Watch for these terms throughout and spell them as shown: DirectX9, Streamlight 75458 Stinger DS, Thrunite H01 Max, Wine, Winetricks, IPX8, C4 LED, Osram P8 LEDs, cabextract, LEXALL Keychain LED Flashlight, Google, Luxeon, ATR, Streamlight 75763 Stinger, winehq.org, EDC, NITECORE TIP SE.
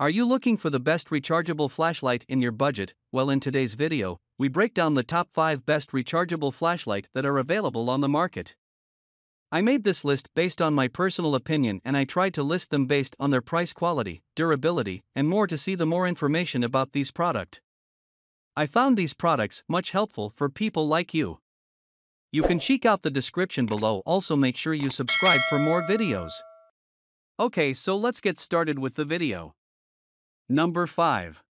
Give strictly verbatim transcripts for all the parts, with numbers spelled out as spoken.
Are you looking for the best rechargeable flashlight in your budget? Well, in today's video, we break down the top five best rechargeable flashlight that are available on the market. I made this list based on my personal opinion, and I tried to list them based on their price, quality, durability, and more. To see the more information about these products, I found these products much helpful for people like you. You can check out the description below. Also, make sure you subscribe for more videos. Okay, so let's get started with the video. Number five.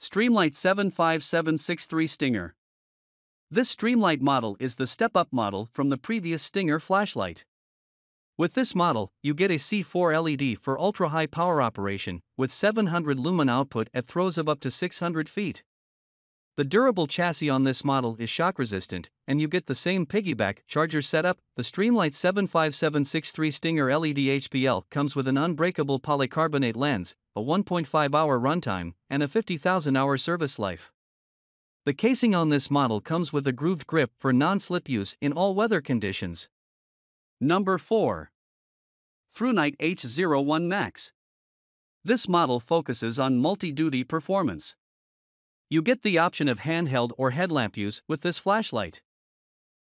Streamlight seven five seven six three Stinger. This Streamlight model is the step-up model from the previous Stinger flashlight. With this model, you get a C four L E D for ultra-high power operation, with seven hundred lumen output at throws of up to six hundred feet. The durable chassis on this model is shock-resistant, and you get the same piggyback charger setup. The Streamlight seven five seven six three Stinger L E D H P L comes with an unbreakable polycarbonate lens, a one point five hour runtime, and a fifty thousand hour service life. The casing on this model comes with a grooved grip for non-slip use in all weather conditions. Number four. Thrunite H zero one Max. This model focuses on multi-duty performance. You get the option of handheld or headlamp use with this flashlight.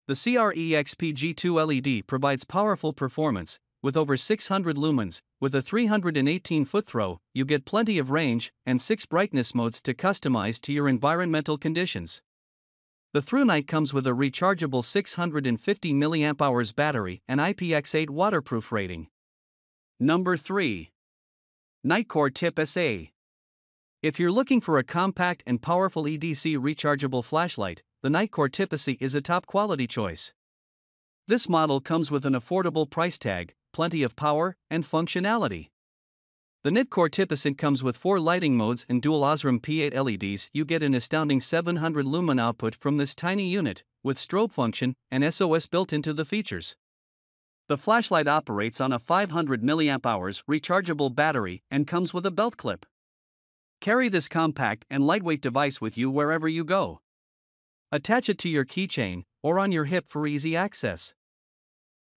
The C R E X P G two L E D provides powerful performance. With over six hundred lumens, with a three hundred eighteen foot throw, you get plenty of range and six brightness modes to customize to your environmental conditions. The Thrunite comes with a rechargeable six hundred fifty milliamp hour battery and I P X eight waterproof rating. Number three. NITECORE Tip S E. If you're looking for a compact and powerful E D C rechargeable flashlight, the NITECORE Tip S E is a top quality choice. This model comes with an affordable price tag, plenty of power and functionality. The NITECORE Tip S E comes with four lighting modes and dual Osram P eight L E Ds. You get an astounding seven hundred lumen output from this tiny unit, with strobe function and S O S built into the features. The flashlight operates on a five hundred milliamp hour rechargeable battery and comes with a belt clip. Carry this compact and lightweight device with you wherever you go. Attach it to your keychain or on your hip for easy access.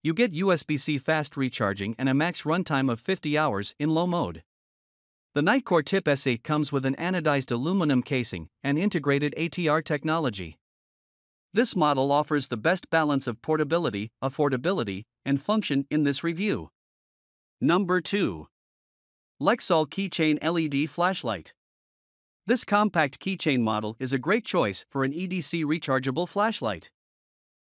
You get U S B C fast recharging and a max runtime of fifty hours in low mode. The NITECORE Tip S E comes with an anodized aluminum casing and integrated A T R technology. This model offers the best balance of portability, affordability, and function in this review. Number two. LEXALL Keychain L E D Flashlight. This compact keychain model is a great choice for an E D C rechargeable flashlight.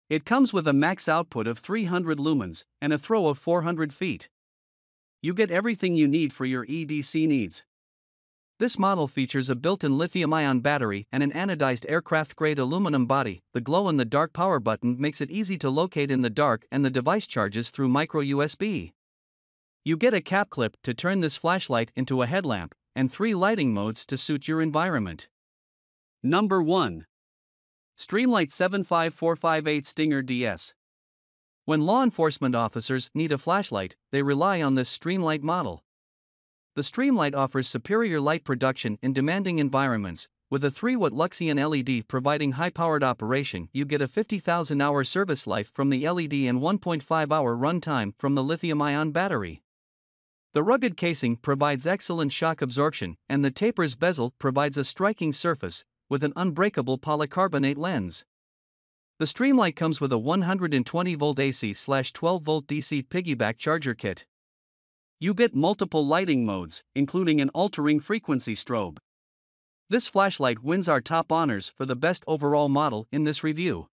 It comes with a max output of three hundred lumens and a throw of four hundred feet. You get everything you need for your E D C needs. This model features a built-in lithium-ion battery and an anodized aircraft-grade aluminum body. The glow-in-the-dark power button makes it easy to locate in the dark, and the device charges through micro U S B. You get a cap clip to turn this flashlight into a headlamp and three lighting modes to suit your environment. Number one. Streamlight seven five four five eight Stinger D S. When law enforcement officers need a flashlight, they rely on this Streamlight model. The Streamlight offers superior light production in demanding environments, with a three watt Luxeon L E D providing high-powered operation. You get a fifty thousand hour service life from the L E D and one point five hour runtime from the lithium-ion battery. The rugged casing provides excellent shock absorption, and the taper's bezel provides a striking surface, with an unbreakable polycarbonate lens. The Streamlight comes with a one hundred twenty volt A C twelve volt D C piggyback charger kit. You get multiple lighting modes, including an altering frequency strobe. This flashlight wins our top honors for the best overall model in this review.